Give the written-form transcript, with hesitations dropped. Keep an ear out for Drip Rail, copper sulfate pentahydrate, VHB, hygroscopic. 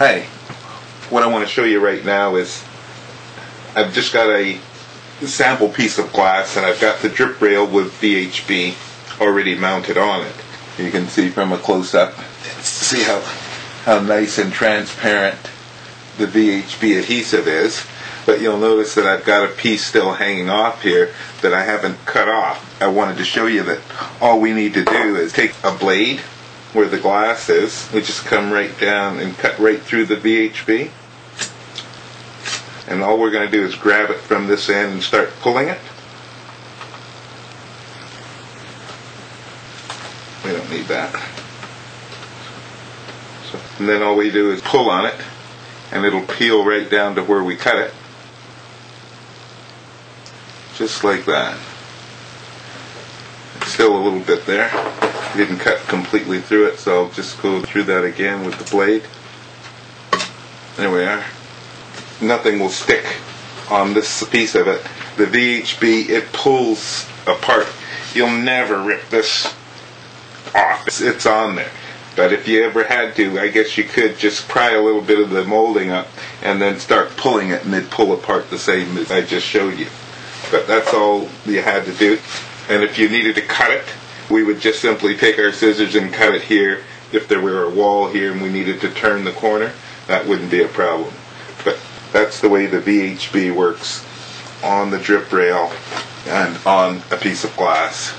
Hey, what I want to show you right now is I've just got a sample piece of glass and I've got the drip rail with VHB already mounted on it. You can see from a close-up, see how nice and transparent the VHB adhesive is. But you'll notice that I've got a piece still hanging off here that I haven't cut off. I wanted to show you that all we need to do is take a blade where the glass is, we just come right down and cut right through the VHB. And all we're going to do is grab it from this end and start pulling it. We don't need that. So, and then all we do is pull on it, and it'll peel right down to where we cut it. Just like that. Still a little bit there. Didn't cut completely through it, so I'll just go through that again with the blade. There we are. Nothing will stick on this piece of it. The VHB, it pulls apart. You'll never rip this off. It's on there. But if you ever had to, I guess you could just pry a little bit of the molding up and then start pulling it, and it'd pull apart the same as I just showed you. But that's all you had to do. And if you needed to cut it, we would just simply take our scissors and cut it here. If there were a wall here and we needed to turn the corner, that wouldn't be a problem. But that's the way the VHB works on the drip rail and on a piece of glass.